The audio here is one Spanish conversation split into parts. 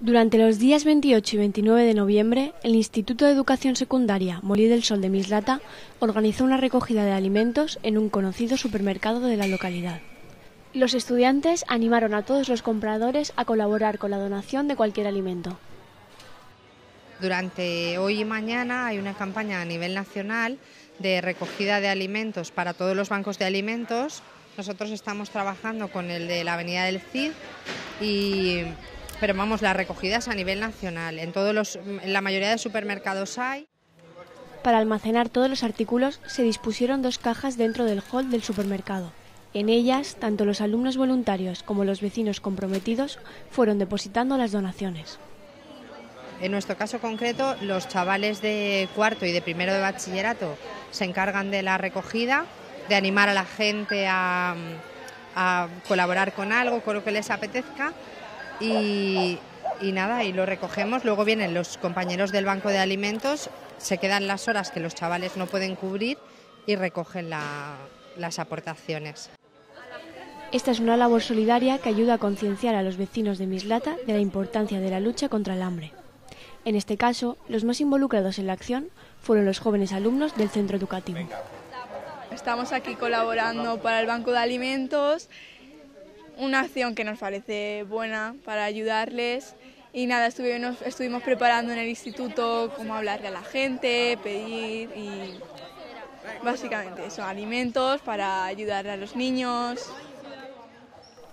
Durante los días 28 y 29 de noviembre, el Instituto de Educación Secundaria Molí del Sol de Mislata organizó una recogida de alimentos en un conocido supermercado de la localidad. Los estudiantes animaron a todos los compradores a colaborar con la donación de cualquier alimento. Durante hoy y mañana hay una campaña a nivel nacional de recogida de alimentos para todos los bancos de alimentos. Nosotros estamos trabajando con el de la Avenida del Cid Pero vamos, las recogidas a nivel nacional, en la mayoría de supermercados hay. Para almacenar todos los artículos se dispusieron dos cajas dentro del hall del supermercado. En ellas, tanto los alumnos voluntarios como los vecinos comprometidos fueron depositando las donaciones. En nuestro caso concreto, los chavales de cuarto y de primero de bachillerato se encargan de la recogida, de animar a la gente a colaborar con algo, con lo que les apetezca. Y lo recogemos, luego vienen los compañeros del Banco de Alimentos, se quedan las horas que los chavales no pueden cubrir y recogen las aportaciones. Esta es una labor solidaria que ayuda a concienciar a los vecinos de Mislata de la importancia de la lucha contra el hambre. En este caso, los más involucrados en la acción fueron los jóvenes alumnos del Centro Educativo. Estamos aquí colaborando para el Banco de Alimentos. Una acción que nos parece buena para ayudarles y nada, estuvimos preparando en el instituto cómo hablarle a la gente, pedir y básicamente eso, alimentos para ayudar a los niños.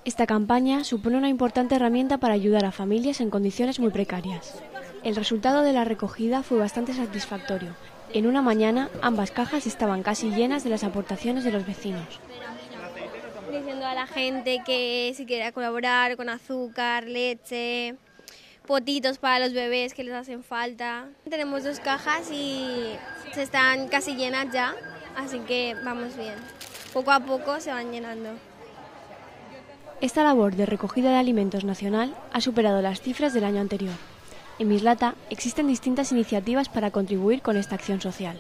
Esta campaña supone una importante herramienta para ayudar a familias en condiciones muy precarias. El resultado de la recogida fue bastante satisfactorio. En una mañana ambas cajas estaban casi llenas de las aportaciones de los vecinos. Diciendo a la gente que si quiera colaborar con azúcar, leche, potitos para los bebés que les hacen falta. Tenemos dos cajas y se están casi llenas ya, así que vamos bien. Poco a poco se van llenando. Esta labor de recogida de alimentos nacional ha superado las cifras del año anterior. En Mislata existen distintas iniciativas para contribuir con esta acción social.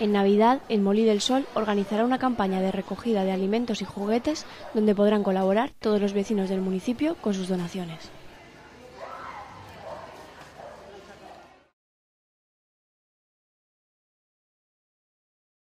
En Navidad, el Molí del Sol organizará una campaña de recogida de alimentos y juguetes donde podrán colaborar todos los vecinos del municipio con sus donaciones.